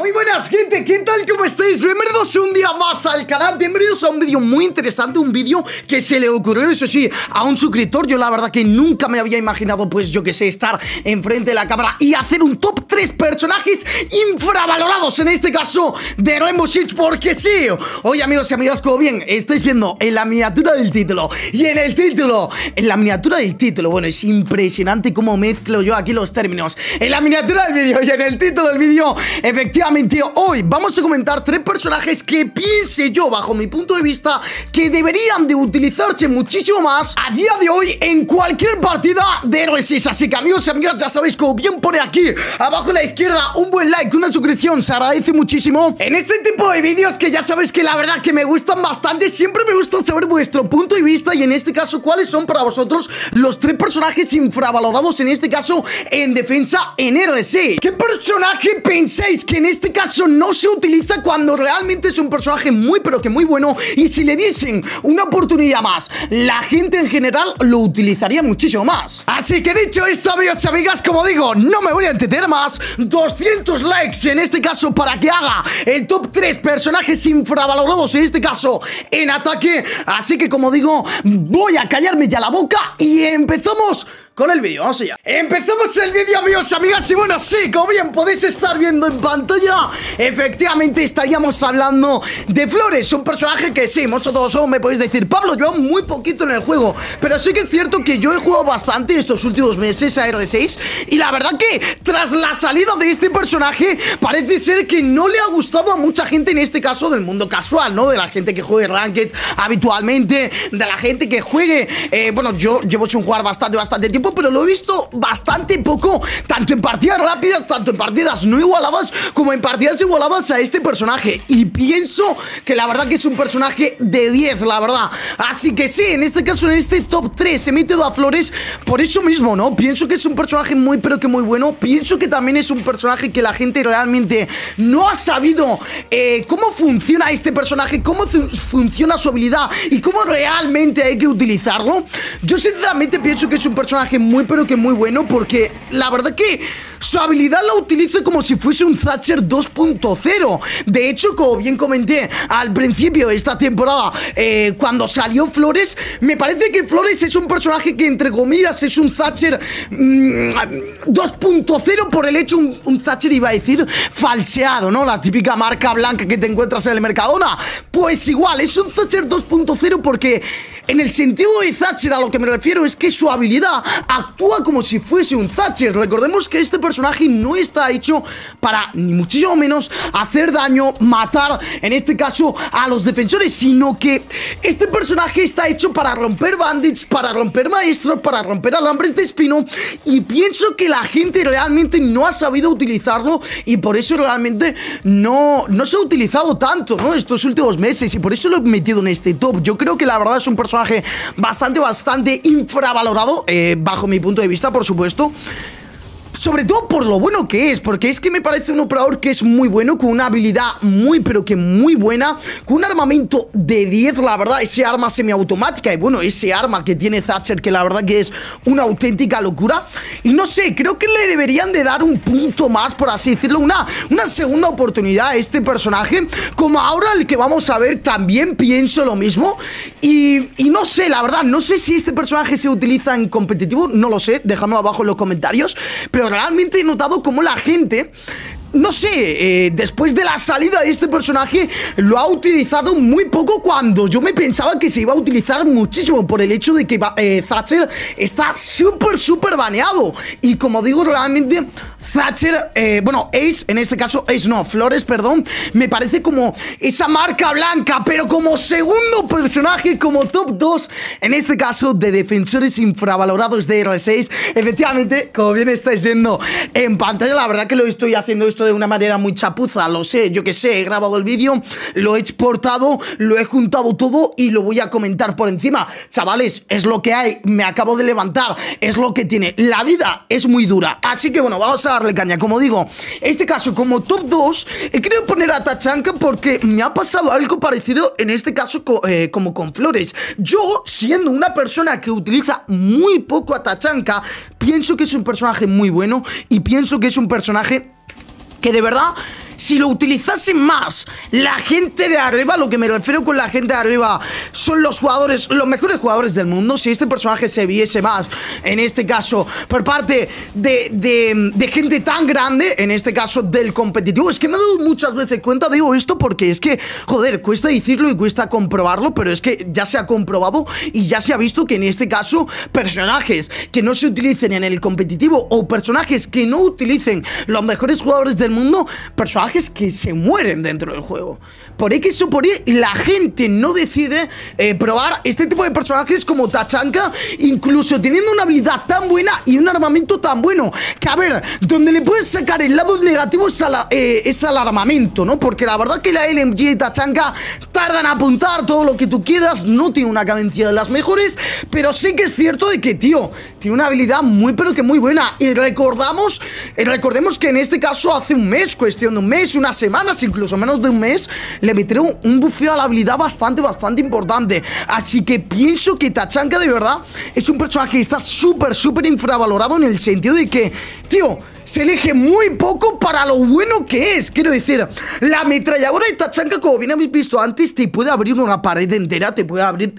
Muy buenas, gente, ¿qué tal? ¿Cómo estáis? Bienvenidos un día más al canal. Bienvenidos a un vídeo muy interesante, un vídeo que se le ocurrió, eso sí, a un suscriptor. Yo la verdad que nunca me había imaginado, pues yo que sé, estar enfrente de la cámara y hacer un top 3 personajes infravalorados, en este caso de Rainbow Six, porque sí. Hoy, amigos y amigas, como bien estáis viendo en la miniatura del título y en el título, en la miniatura del título, bueno, es impresionante cómo mezclo yo aquí los términos. En la miniatura del vídeo y en el título del vídeo, efectivamente, hoy vamos a comentar 3 personajes que piense yo, bajo mi punto de vista, que deberían de utilizarse muchísimo más a día de hoy en cualquier partida de Rainbow Six. Así que, amigos y amigas, ya sabéis, como bien pone aquí abajo a la izquierda, un buen like, una suscripción, se agradece muchísimo. En este tipo de vídeos que ya sabéis que la verdad que me gustan bastante, siempre me gusta saber vuestro punto de vista y en este caso cuáles son para vosotros los 3 personajes infravalorados, en este caso en defensa en Rainbow Six. ¿Qué personaje pensáis que en este caso no se utiliza cuando realmente es un personaje muy pero que muy bueno y si le diesen una oportunidad más, la gente en general lo utilizaría muchísimo más? Así que dicho esto, amigos y amigas, como digo, no me voy a entretener más. 200 likes en este caso para que haga el top 3 personajes infravalorados, en este caso en ataque. Así que, como digo, voy a callarme ya la boca y empezamos con el vídeo, vamos allá. Empezamos el vídeo, amigos y amigas, y bueno, sí, como bien podéis estar viendo en pantalla, efectivamente estaríamos hablando de Flores, un personaje que sí, vosotros me podéis decir, Pablo, llevo muy poquito en el juego, pero sí que es cierto que yo he jugado bastante estos últimos meses a R6, y la verdad que tras la salida de este personaje parece ser que no le ha gustado a mucha gente, en este caso del mundo casual, ¿no? De la gente que juegue Ranked habitualmente, de la gente que juegue, bueno, yo llevo sin jugar bastante tiempo, pero lo he visto bastante poco, tanto en partidas rápidas, tanto en partidas no igualadas, como en partidas igualadas a este personaje, y pienso que la verdad que es un personaje de 10, la verdad. Así que sí, en este caso, en este top 3 he metido a Flores por eso mismo, ¿no? Pienso que es un personaje muy pero que muy bueno, pienso que también es un personaje que la gente realmente no ha sabido cómo funciona este personaje, cómo funciona su habilidad y cómo realmente hay que utilizarlo. Yo sinceramente pienso que es un personaje muy pero que muy bueno, porque la verdad que su habilidad la utilizo como si fuese un Thatcher 2.0. de hecho, como bien comenté al principio de esta temporada, cuando salió Flores, me parece que Flores es un personaje que, entre comillas, es un Thatcher 2.0 por el hecho, un Thatcher, iba a decir, falseado, ¿no? La típica marca blanca que te encuentras en el Mercadona, pues igual, es un Thatcher 2.0 porque en el sentido de Thatcher a lo que me refiero es que su habilidad actúa como si fuese un Thatcher. Recordemos que este personaje no está hecho para, ni muchísimo menos, hacer daño, matar, en este caso, a los defensores, sino que este personaje está hecho para romper bandits, para romper maestros, para romper alambres de espino, y pienso que la gente realmente no ha sabido utilizarlo y por eso realmente no se ha utilizado tanto, ¿no? Estos últimos meses, y por eso lo he metido en este top. Yo creo que la verdad es un personaje bastante infravalorado, bajo mi punto de vista, por supuesto. Sobre todo por lo bueno que es, porque es que me parece un operador que es muy bueno, con una habilidad muy pero que muy buena, con un armamento de 10, la verdad, ese arma semiautomática, y bueno, ese arma que tiene Thatcher, que la verdad que es una auténtica locura. Y no sé, creo que le deberían de dar un punto más, por así decirlo, una segunda oportunidad a este personaje, como ahora el que vamos a ver, también pienso lo mismo. Y no sé, la verdad, no sé si este personaje se utiliza en competitivo, no lo sé, dejadmelo abajo en los comentarios, pero realmente he notado cómo la gente, no sé, después de la salida de este personaje lo ha utilizado muy poco, cuando yo me pensaba que se iba a utilizar muchísimo, por el hecho de que Thatcher está súper baneado. Y como digo, realmente Thatcher, bueno, Ace, en este caso, Ace no, Flores, perdón, me parece como esa marca blanca, pero como segundo personaje, como top 2, en este caso, de defensores infravalorados de R6. Efectivamente, como bien estáis viendo en pantalla, la verdad que lo estoy haciendo esto de una manera muy chapuza, lo sé, yo que sé, he grabado el vídeo, lo he exportado, lo he juntado todo y lo voy a comentar por encima. Chavales, es lo que hay, me acabo de levantar, es lo que tiene, la vida es muy dura. Así que bueno, vamos a darle caña. Como digo, en este caso como top 2 he querido poner a Tachanka porque me ha pasado algo parecido, en este caso como con Flores. Yo, siendo una persona que utiliza muy poco a Tachanka, pienso que es un personaje muy bueno y pienso que es un personaje que de verdad Si lo utilizasen más, la gente de arriba, lo que me refiero con la gente de arriba, son los jugadores, los mejores jugadores del mundo. Si este personaje se viese más, en este caso, por parte de gente tan grande, en este caso del competitivo. Es que me he dado muchas veces cuenta, digo esto porque es que, joder, cuesta decirlo y cuesta comprobarlo, pero es que ya se ha comprobado y ya se ha visto que en este caso personajes que no se utilicen en el competitivo o personajes que no utilicen los mejores jugadores del mundo, personajes que se mueren dentro del juego. Por X o por Y, la gente no decide probar este tipo de personajes como Tachanka, incluso teniendo una habilidad tan buena y un armamento tan bueno, que a ver, donde le puedes sacar el lado negativo es al armamento, ¿no? Porque la verdad que la LMG y Tachanka tardan a apuntar todo lo que tú quieras, no tiene una cadencia de las mejores, pero sí que es cierto de que, tío, tiene una habilidad muy pero que muy buena. Y recordemos que en este caso hace un mes, cuestión de un mes, unas semanas, incluso menos de un mes, le metieron un bufeo a la habilidad bastante importante. Así que pienso que Tachanka de verdad es un personaje que está súper infravalorado, en el sentido de que, tío, se elige muy poco para lo bueno que es. Quiero decir, la ametralladora de Tachanka, como bien habéis visto antes, te puede abrir una pared entera, te puede abrir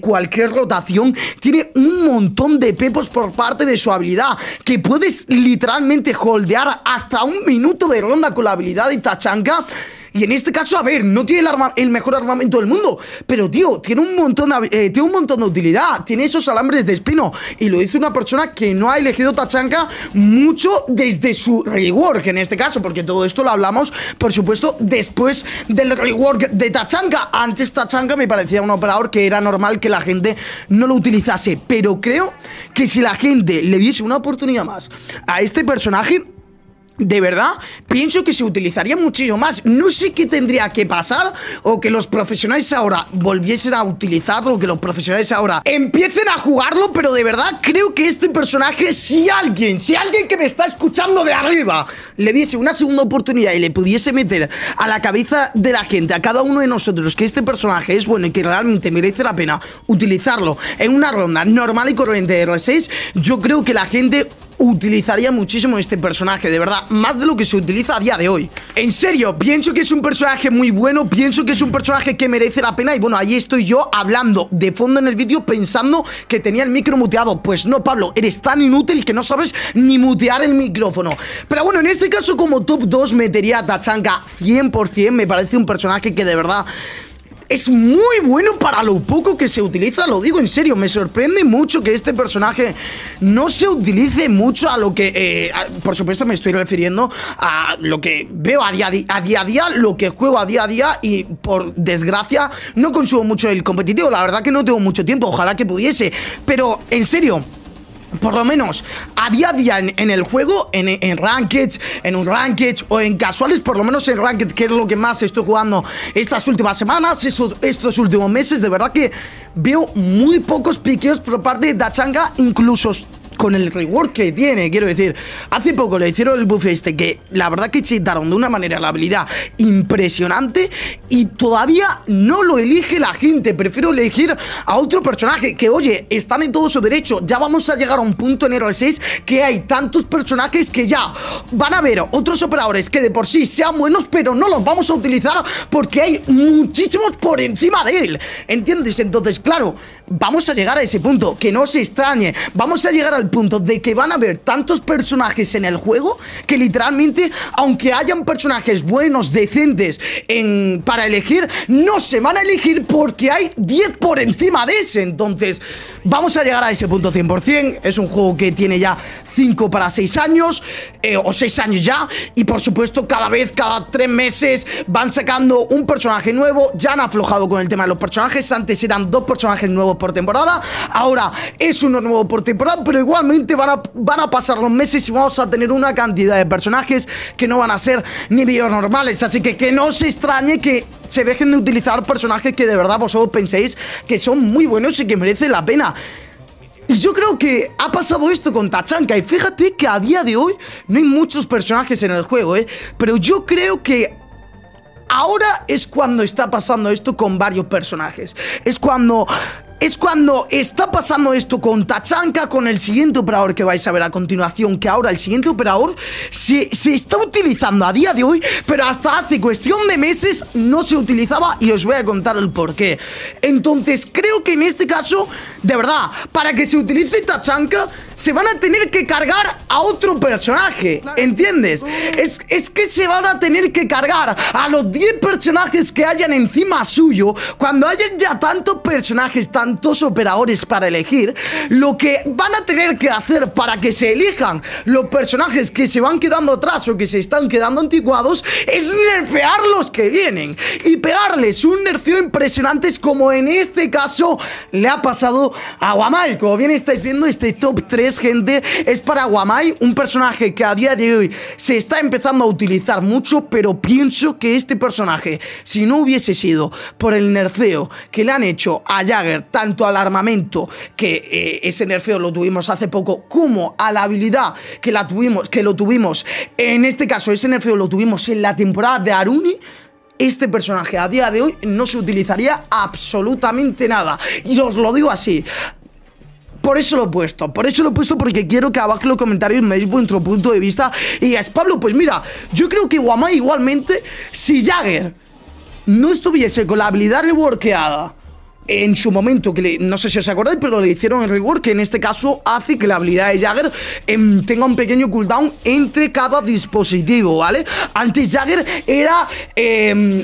cualquier rotación. Tiene un montón de pepos por parte de su habilidad, que puedes literalmente holdear hasta un minuto de ronda con la habilidad de Tachanka. Y en este caso, a ver, no tiene el mejor armamento del mundo, pero, tío, tiene un montón de, utilidad. Tiene esos alambres de espino, y lo dice una persona que no ha elegido Tachanka mucho desde su rework, en este caso, porque todo esto lo hablamos, por supuesto, después del rework de Tachanka. Antes Tachanka me parecía un operador que era normal que la gente no lo utilizase, pero creo que si la gente le diese una oportunidad más a este personaje, de verdad, pienso que se utilizaría muchísimo más. No sé qué tendría que pasar, o que los profesionales ahora volviesen a utilizarlo, o que los profesionales ahora empiecen a jugarlo, pero de verdad creo que este personaje, si alguien que me está escuchando de arriba le diese una segunda oportunidad y le pudiese meter a la cabeza de la gente, a cada uno de nosotros, que este personaje es bueno y que realmente merece la pena utilizarlo en una ronda normal y corriente de R6, yo creo que la gente utilizaría muchísimo este personaje, de verdad, más de lo que se utiliza a día de hoy. En serio, pienso que es un personaje muy bueno, pienso que es un personaje que merece la pena. Y bueno, ahí estoy yo hablando de fondo en el vídeo pensando que tenía el micro muteado. Pues no, Pablo, eres tan inútil que no sabes ni mutear el micrófono. Pero bueno, en este caso como top 2 metería a Tachanka 100%, me parece un personaje que de verdad es muy bueno para lo poco que se utiliza, lo digo en serio. Me sorprende mucho que este personaje no se utilice mucho, a lo que, por supuesto me estoy refiriendo a lo que veo a día a día, lo que juego a día a día, y por desgracia no consumo mucho el competitivo, la verdad que no tengo mucho tiempo, ojalá que pudiese, pero en serio, por lo menos a día a día en el juego, en rankings, en un ranked o en casuales, por lo menos en ranked, que es lo que más estoy jugando estas últimas semanas, estos últimos meses, de verdad que veo muy pocos piqueos por parte de Tachanka, incluso con el reward que tiene. Quiero decir, hace poco le hicieron el buff este, que la verdad que cheataron de una manera la habilidad impresionante, y todavía no lo elige la gente. Prefiero elegir a otro personaje, que oye, están en todo su derecho. Ya vamos a llegar a un punto en R6 que hay tantos personajes que ya van a haber otros operadores que de por sí sean buenos, pero no los vamos a utilizar porque hay muchísimos por encima de él, ¿entiendes? Entonces, claro, vamos a llegar a ese punto, que no se extrañe, vamos a llegar al punto de que van a haber tantos personajes en el juego que literalmente, aunque hayan personajes buenos, decentes para elegir, no se van a elegir porque hay 10 por encima de ese. Entonces vamos a llegar a ese punto 100%. Es un juego que tiene ya 5 para 6 años o 6 años ya, y por supuesto cada 3 meses van sacando un personaje nuevo. Ya han aflojado con el tema de los personajes, antes eran 2 personajes nuevos por temporada, ahora es uno nuevo por temporada, pero igual van a pasar los meses y vamos a tener una cantidad de personajes que no van a ser ni videos normales. Así que no se extrañe que se dejen de utilizar personajes que de verdad vosotros penséis que son muy buenos y que merecen la pena. Y yo creo que ha pasado esto con Tachanka, y fíjate que a día de hoy no hay muchos personajes en el juego, pero yo creo que ahora es cuando está pasando esto con varios personajes. Es cuando es cuando está pasando esto con Tachanka, con el siguiente operador que vais a ver a continuación, que ahora el siguiente operador se está utilizando a día de hoy, pero hasta hace cuestión de meses no se utilizaba y os voy a contar el porqué. Entonces creo que en este caso, de verdad, para que se utilice Tachanka se van a tener que cargar a otro personaje, ¿entiendes? Es que se van a tener que cargar a los 10 personajes que hayan encima suyo, cuando hayan ya tantos personajes, tantos operadores para elegir. Lo que van a tener que hacer para que se elijan los personajes que se van quedando atrás o que se están quedando anticuados es nerfear los que vienen y pegarles un nerfeo impresionante, como en este caso le ha pasado a Wamai. Como bien estáis viendo, este top 3, gente, es para Wamai, un personaje que a día de hoy se está empezando a utilizar mucho, pero pienso que este personaje, si no hubiese sido por el nerfeo que le han hecho a Jäger, tanto al armamento, que ese nerfeo lo tuvimos hace poco, como a la habilidad que lo tuvimos, en este caso ese nerfeo lo tuvimos en la temporada de Aruni, este personaje a día de hoy no se utilizaría absolutamente nada, y os lo digo así. Por eso lo he puesto, porque quiero que abajo en los comentarios me deis vuestro punto de vista. Y digáis, Pablo, pues mira, yo creo que Wamai igualmente, si Jäger no estuviese con la habilidad reworkeada en su momento, que no sé si os acordáis, pero le hicieron el rework, que en este caso hace que la habilidad de Jäger tenga un pequeño cooldown entre cada dispositivo, ¿vale? Antes Jäger era...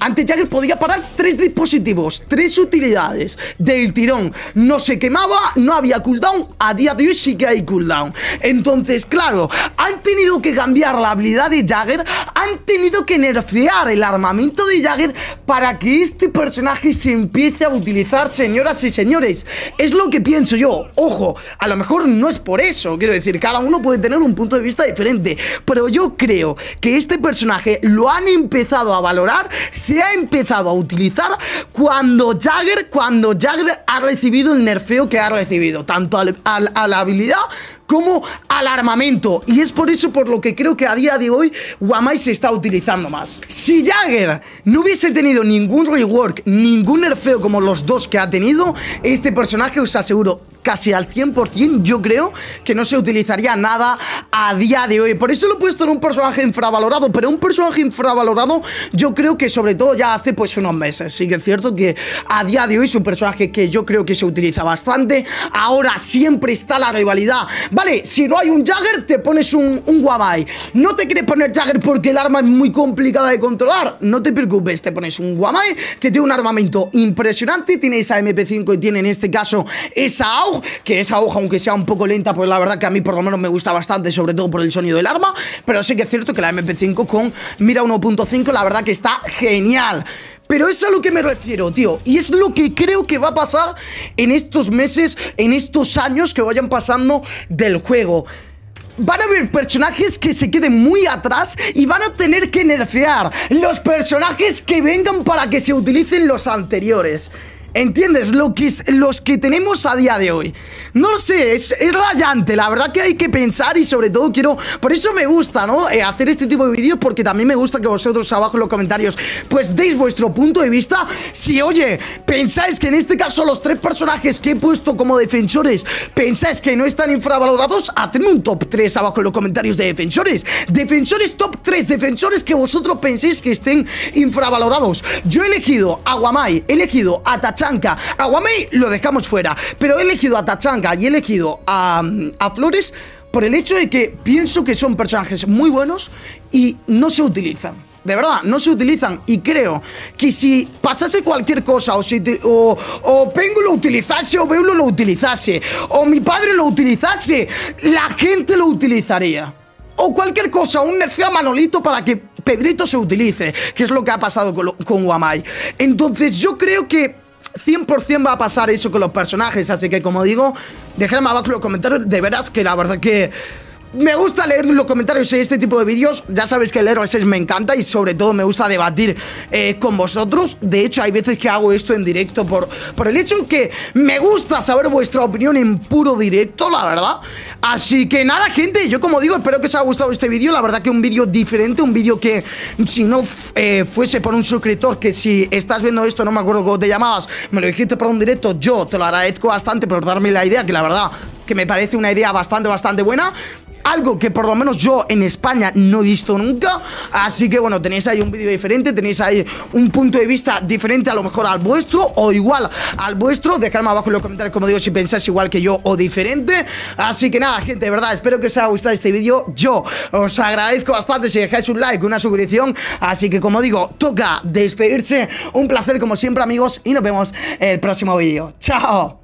antes Jäger podía parar 3 dispositivos, 3 utilidades del tirón, no se quemaba, no había cooldown. A día de hoy sí que hay cooldown. Entonces, claro, han tenido que cambiar la habilidad de Jäger, han tenido que nerfear el armamento de Jäger para que este personaje se empiece a utilizar, señoras y señores. Es lo que pienso yo. Ojo, a lo mejor no es por eso, quiero decir, cada uno puede tener un punto de vista diferente, pero yo creo que este personaje lo han empezado a valorar, se ha empezado a utilizar cuando Jäger ha recibido el nerfeo que ha recibido, tanto a la habilidad como al armamento, y es por eso por lo que creo que a día de hoy Wamai se está utilizando más. Si Jäger no hubiese tenido ningún rework, ningún nerfeo como los dos que ha tenido, este personaje, os aseguro, casi al 100%, yo creo que no se utilizaría nada a día de hoy. Por eso lo he puesto en un personaje infravalorado, pero un personaje infravalorado yo creo que sobre todo ya hace pues unos meses. Sí que es cierto que a día de hoy es un personaje que yo creo que se utiliza bastante. Ahora siempre está la rivalidad, vale, si no hay un Jäger te pones un Wamai. No te quieres poner Jäger porque el arma es muy complicada de controlar, no te preocupes, te pones un Wamai que tiene un armamento impresionante, tiene esa MP5 y tiene en este caso esa AUG, que esa hoja, aunque sea un poco lenta, pues la verdad que a mí por lo menos me gusta bastante, sobre todo por el sonido del arma, pero sí que es cierto que la MP5 con Mira 1.5 la verdad que está genial. Pero es a lo que me refiero, tío, y es lo que creo que va a pasar en estos meses, en estos años que vayan pasando del juego. Van a haber personajes que se queden muy atrás y van a tener que nerfear los personajes que vengan para que se utilicen los anteriores. ¿Entiendes? Los que tenemos a día de hoy, no lo sé, es rayante, la verdad que hay que pensar. Y sobre todo quiero, por eso me gusta, ¿no?, hacer este tipo de vídeos, porque también me gusta que vosotros abajo en los comentarios pues deis vuestro punto de vista. Si, oye, pensáis que en este caso los 3 personajes que he puesto como defensores pensáis que no están infravalorados, hacedme un top 3 abajo en los comentarios de defensores. Defensores top 3, defensores que vosotros penséis que estén infravalorados. Yo he elegido a Wamai, he elegido a Tachanka. A Wamai lo dejamos fuera, pero he elegido a Tachanka y he elegido a Flores por el hecho de que pienso que son personajes muy buenos y no se utilizan. De verdad, no se utilizan, y creo que si pasase cualquier cosa, o Pengu lo utilizase, o Beulo lo utilizase, o mi padre lo utilizase, la gente lo utilizaría. O cualquier cosa, un nerfeo a Manolito para que Pedrito se utilice, que es lo que ha pasado con Wamai. Entonces yo creo que 100% va a pasar eso con los personajes. Así que, como digo, dejadme abajo en los comentarios, de veras que la verdad que Me gusta leer los comentarios en este tipo de vídeos. Ya sabéis que el Rainbow Six me encanta y sobre todo me gusta debatir con vosotros. De hecho, hay veces que hago esto en directo por el hecho que me gusta saber vuestra opinión en puro directo, la verdad. Así que nada, gente, yo como digo, espero que os haya gustado este vídeo. La verdad que un vídeo diferente, un vídeo que si no fuese por un suscriptor, que si estás viendo esto, no me acuerdo cómo te llamabas, me lo dijiste por un directo, yo te lo agradezco bastante por darme la idea, que la verdad que me parece una idea bastante buena. Algo que por lo menos yo en España no he visto nunca. Así que bueno, tenéis ahí un vídeo diferente, tenéis ahí un punto de vista diferente a lo mejor al vuestro o igual al vuestro. Dejadme abajo en los comentarios, como digo, si pensáis igual que yo o diferente. Así que nada, gente, de verdad, espero que os haya gustado este vídeo. Yo os agradezco bastante si dejáis un like, una suscripción. Así que como digo, toca despedirse. Un placer como siempre, amigos, y nos vemos en el próximo vídeo. ¡Chao!